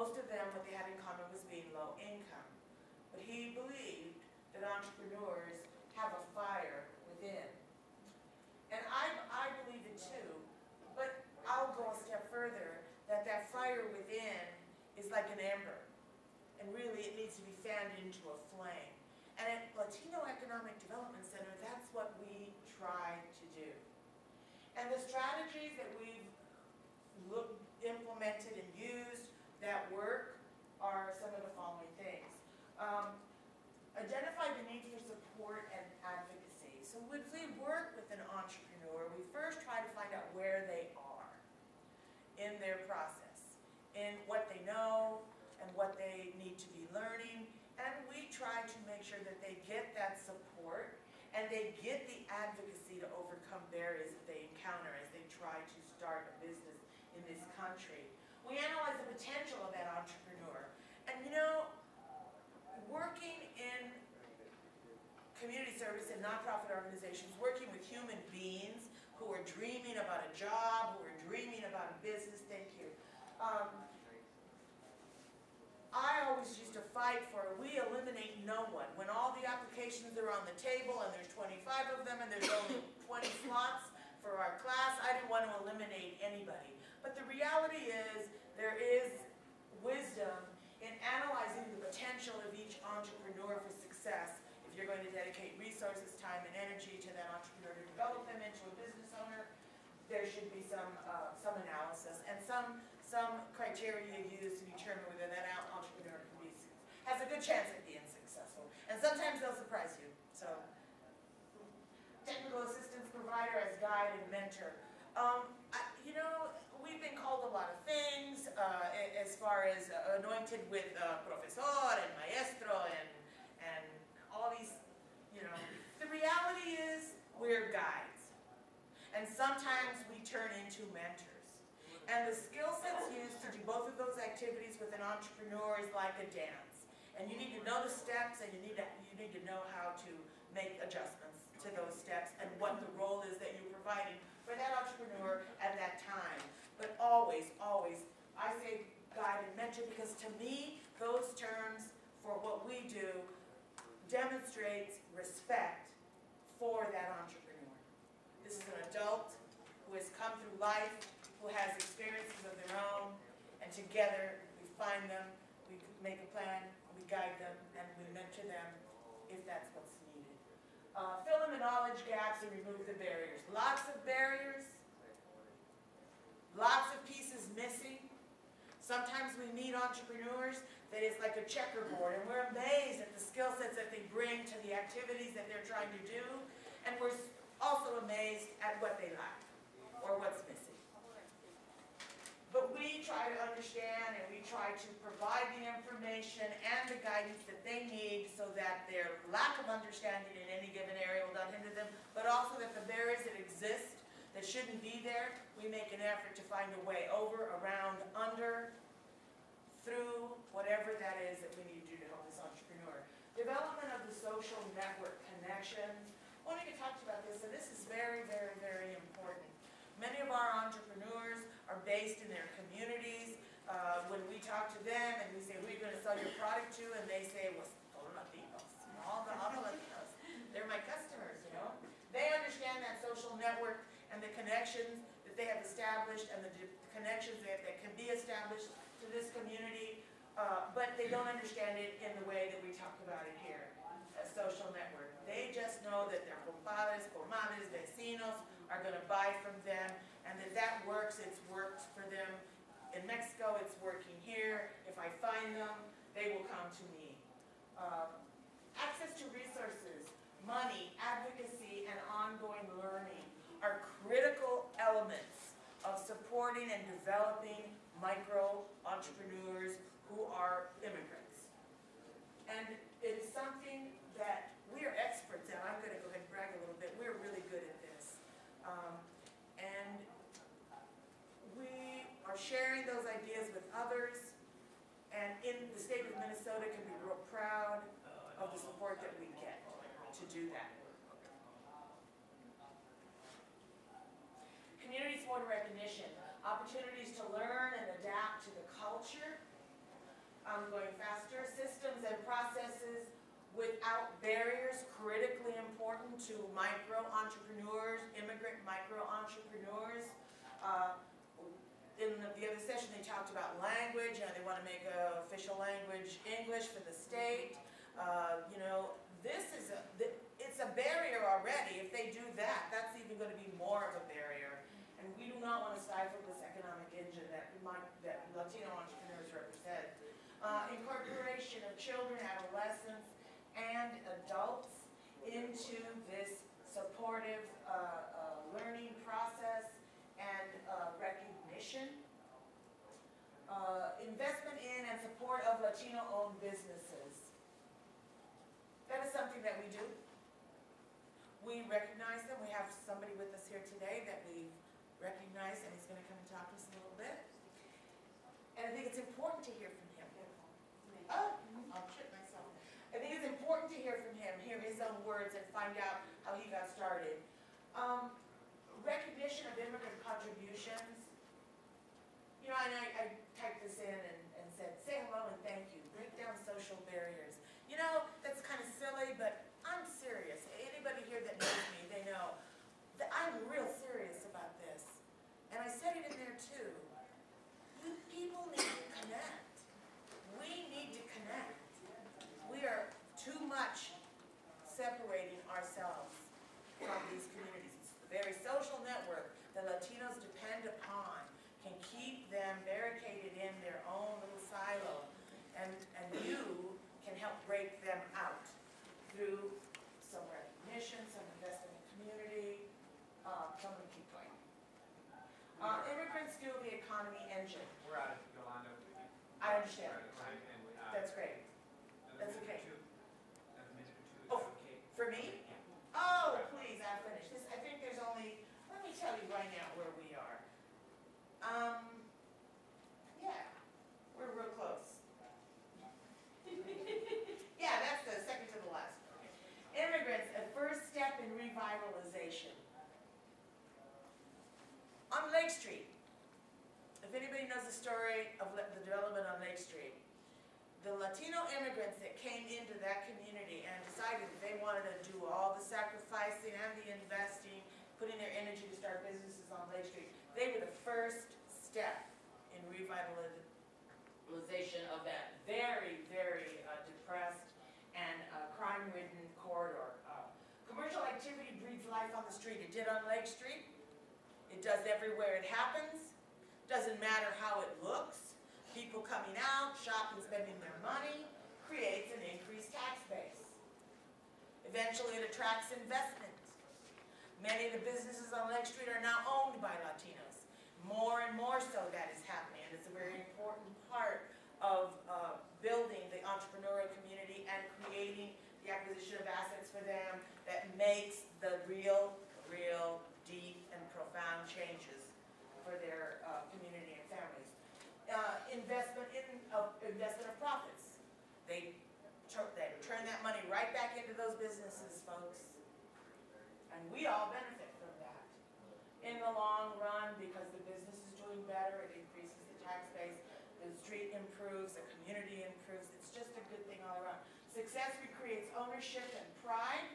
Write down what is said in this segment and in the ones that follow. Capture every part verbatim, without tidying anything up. most of them, what they had in common was being low income. But he believed that entrepreneurs have a fire within. And I, I believe it too, but I'll go a step further, that that fire within is like an ember. And really, it needs to be fanned into a flame. And at Latino Economic Development Center, that's what we try to do. And the strategies that we've looked, implemented and used that work are some of the following things. Um, identify the need for support and advocacy. So when we work with an entrepreneur, we first try to find out where they are in their process, in what they know and what they need to be learning, and we try to make sure that they get that support and they get the advocacy to overcome barriers that they encounter as they try to start a business in this country. We analyze the potential of that entrepreneur. And you know, working in community service and nonprofit organizations, working with human beings who are dreaming about a job, who are dreaming about a business, thank you. Um, I always used to fight for, we eliminate no one. When all the applications are on the table and there's twenty-five of them and there's only twenty slots for our class, I didn't want to eliminate anybody. But the reality is there is wisdom in analyzing the potential of each entrepreneur for success if you're going to dedicate resources, time, and energy to that entrepreneur to develop them into a business owner. There should be some uh, some analysis and some some criteria used to determine whether that entrepreneur can be, has a good chance of being successful. And sometimes they'll surprise you. So, technical assistance provider as guide and mentor. Um, I, you know, we've been called a lot of things uh, as far as uh, anointed with uh, profesor and maestro and and all these. You know, the reality is we're guides. And sometimes we turn into mentors. And the skill sets used to do both of those activities with an entrepreneur is like a dance. And you need to know the steps, and you need to, you need to know how to make adjustments to those steps and what the role is that you're providing for that entrepreneur at that time. But always, always, I say guide and mentor because to me, those terms for what we do demonstrates respect for that entrepreneur. This is an adult who has come through life, who has experiences of their own, and together we find them, we make a plan, we guide them, and we mentor them if that's what's needed. Uh, fill in the knowledge gaps and remove the barriers. Lots of barriers, lots of pieces missing. Sometimes we meet entrepreneurs that is like a checkerboard, and we're amazed at the skill sets that they bring to the activities that they're trying to do, and we're also amazed at what they lack or what's missing. But we try to understand and we try to provide the information and the guidance that they need so that their lack of understanding in any given area will not hinder them, but also that the barriers that exist that shouldn't be there, we make an effort to find a way over, around, under, through, whatever that is that we need to do to help this entrepreneur. Development of the social network connections. Monica talked about this, and this is very, very, very important. Many of our entrepreneurs are based in their communities. Uh, when we talk to them and we say, who are you going to sell your product to? And they say, well, all Latinos. All the all Latinos. They're my customers, you know. They understand that social network and the connections that they have established and the connections that, that can be established to this community, uh, but they don't understand it in the way that we talk about it here. A social network. They just know that their compadres, comadres, vecinos are going to buy from them, and that that works. It's worked for them in Mexico. It's working here. If I find them, they will come to me. Um, access to resources, money, advocacy, and ongoing learning are critical elements of supporting and developing micro entrepreneurs who are immigrants. And it is something that we are experts in. I'm going to go ahead and brag a little bit. We're really good at this. Um, and we are sharing those ideas with others. And in the state of Minnesota can be real proud of the support that we get to do that. Community-supported recognition, opportunities to learn and adapt to the culture processes without barriers, critically important to micro-entrepreneurs, immigrant micro-entrepreneurs. Uh, in the, the other session, they talked about language. You know, they want to make an official language English for the state. Uh, you know, this is a, it's a barrier already. If they do that, that's even going to be more of a barrier. And we do not want to stifle this economic engine that, that Latino entrepreneurs represent. Uh, incorporation of children, adolescents, and adults into this supportive uh, uh, learning process and uh, recognition. Uh, investment in and support of Latino-owned businesses. That is something that we do. We recognize them. We have somebody with us here today that we've recognized, and he's going to come and talk to us in a little bit. And I think it's important to hear from him. Oh, I'll trip myself. I think it's important to hear from him, hear his own words, and find out how he got started. Um, recognition of immigrant contributions. You know, and I, I typed this in and, and said, say hello and thank you. Break down social barriers. You know, that's kind of silly, but I'm serious. Anybody here that knows me, they know that I'm real serious about this. And I said it in there too. You people need to connect. We need to connect. We are too much separating ourselves from these communities. It's the very social network that Latinos depend upon can keep them barricaded in their own little silo, and, and you can help break them out through some recognition, some investment in community, uh, some of the keep going. Uh, immigrants fuel the economy engine. We're out of Yolanda. I understand. That's great. That's okay. Oh, for me? Oh, please, I'll finish this. I think there's only, let me tell you right now where we are. Um, yeah, we're real close. Yeah, that's the second to the last. Immigrants, a first step in revitalization. On Lake Street. If anybody knows the story of the development on Lake Street, the Latino immigrants that came into that community and decided that they wanted to do all the sacrificing and the investing, putting their energy to start businesses on Lake Street, they were the first step in revitalization of that very, very uh, depressed and uh, crime-ridden corridor. Uh, commercial activity breeds life on the street. It did on Lake Street. It does everywhere it happens. Doesn't matter how it looks. People coming out, shopping, spending their money, creates an increased tax base. Eventually it attracts investment. Many of the businesses on Lake Street are now owned by Latinos. More and more so that is happening, and it's a very important part of uh, building the entrepreneurial community and creating the acquisition of assets for them that makes the real, real, deep, and profound changes for their uh, community and families. Uh, investment in uh, investment of profits. They, they turn that money right back into those businesses, folks. And we all benefit from that. In the long run, because the business is doing better, it increases the tax base, the street improves, the community improves. It's just a good thing all around. Success recreates ownership and pride.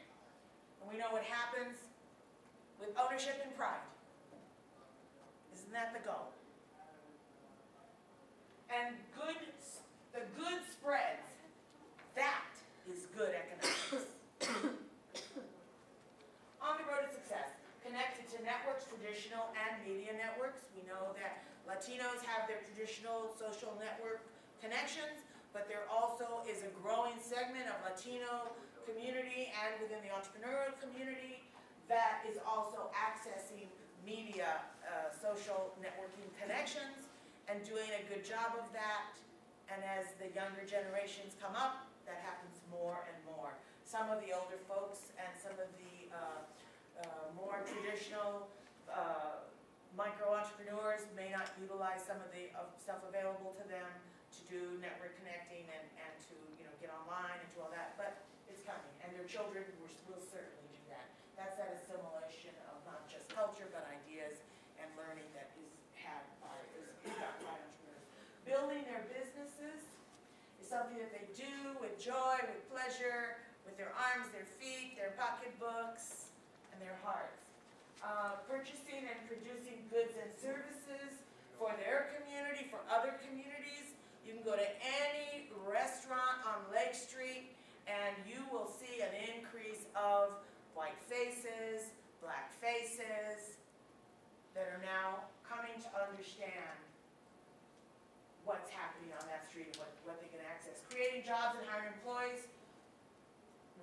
And we know what happens with ownership and pride. Isn't that the goal? And good, the good spreads. That is good economics. On the road to success, connected to networks, traditional and media networks. We know that Latinos have their traditional social network connections, but there also is a growing segment of Latino community and within the entrepreneurial community that is also accessing media, uh, social networking connections, and doing a good job of that. And as the younger generations come up, that happens more and more. Some of the older folks and some of the uh, uh, more traditional uh, micro-entrepreneurs may not utilize some of the uh, stuff available to them to do network connecting and, and to you know get online and do all that, but it's coming. And their children will certainly do that. That's that assimilation of not just culture, but ideas and learning that is had by entrepreneurs. Building their businesses, It's something that they do with joy, with pleasure, with their arms, their feet, their pocketbooks, and their hearts. Uh, purchasing and producing goods and services for their community, for other communities. You can go to any restaurant on Lake Street and you will see an increase of white faces, black faces that are now coming to understand what's happening on that street and what, what they can access. Creating jobs and hiring employees.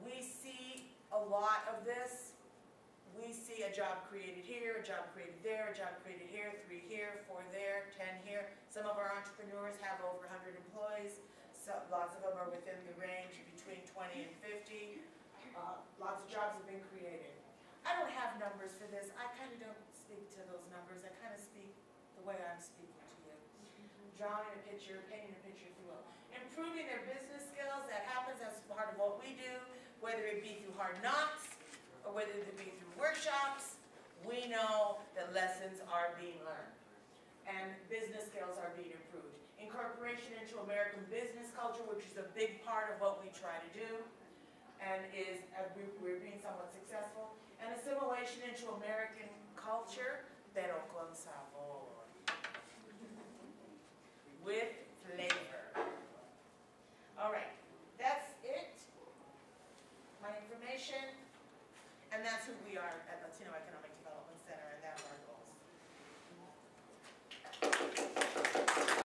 We see a lot of this. We see a job created here, a job created there, a job created here, three here, four there, ten here. Some of our entrepreneurs have over one hundred employees. So lots of them are within the range between twenty and fifty. Uh, lots of jobs have been created. I don't have numbers for this. I kind of don't speak to those numbers. I kind of speak the way I'm speaking to you. Drawing a picture, painting a picture, if you will. Improving their business skills. That happens. That's part of what we do, whether it be through hard knocks, or whether it be through workshops. We know that lessons are being learned and business skills are being improved. Incorporation into American business culture, which is a big part of what we try to do and is we're being somewhat successful. And assimilation into American culture, pero con sal.